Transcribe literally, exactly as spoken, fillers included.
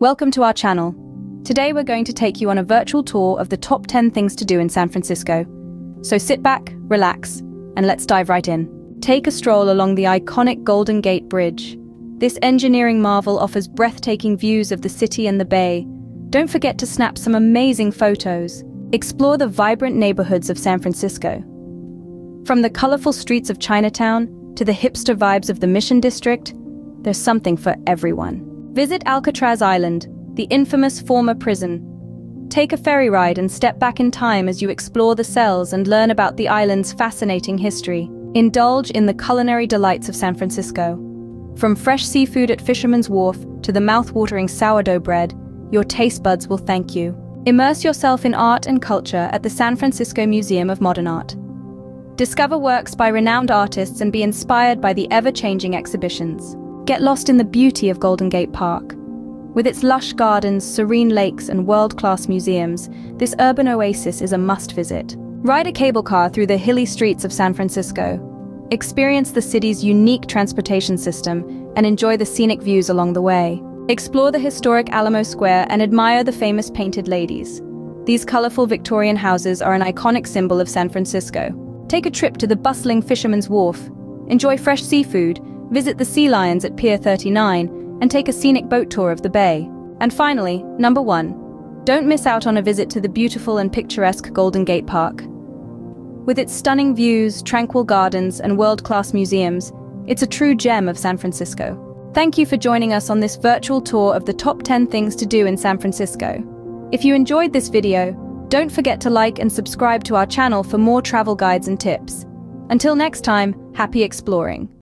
Welcome to our channel. Today we're going to take you on a virtual tour of the top ten things to do in San Francisco. So sit back, relax, and let's dive right in. Take a stroll along the iconic Golden Gate Bridge. This engineering marvel offers breathtaking views of the city and the bay. Don't forget to snap some amazing photos. Explore the vibrant neighborhoods of San Francisco. From the colorful streets of Chinatown to the hipster vibes of the Mission District, there's something for everyone. Visit Alcatraz Island, the infamous former prison. Take a ferry ride and step back in time as you explore the cells and learn about the island's fascinating history. Indulge in the culinary delights of San Francisco. From fresh seafood at Fisherman's Wharf to the mouth-watering sourdough bread, your taste buds will thank you. Immerse yourself in art and culture at the San Francisco Museum of Modern Art. Discover works by renowned artists and be inspired by the ever-changing exhibitions. Get lost in the beauty of Golden Gate Park. With its lush gardens, serene lakes, and world-class museums, this urban oasis is a must-visit. Ride a cable car through the hilly streets of San Francisco. Experience the city's unique transportation system and enjoy the scenic views along the way. Explore the historic Alamo Square and admire the famous painted ladies. These colorful Victorian houses are an iconic symbol of San Francisco. Take a trip to the bustling Fisherman's Wharf. Enjoy fresh seafood, visit the sea lions at Pier thirty-nine, and take a scenic boat tour of the bay. And finally, number one, don't miss out on a visit to the beautiful and picturesque Golden Gate Park. With its stunning views, tranquil gardens, and world-class museums, it's a true gem of San Francisco. Thank you for joining us on this virtual tour of the top ten things to do in San Francisco. If you enjoyed this video, don't forget to like and subscribe to our channel for more travel guides and tips. Until next time, happy exploring.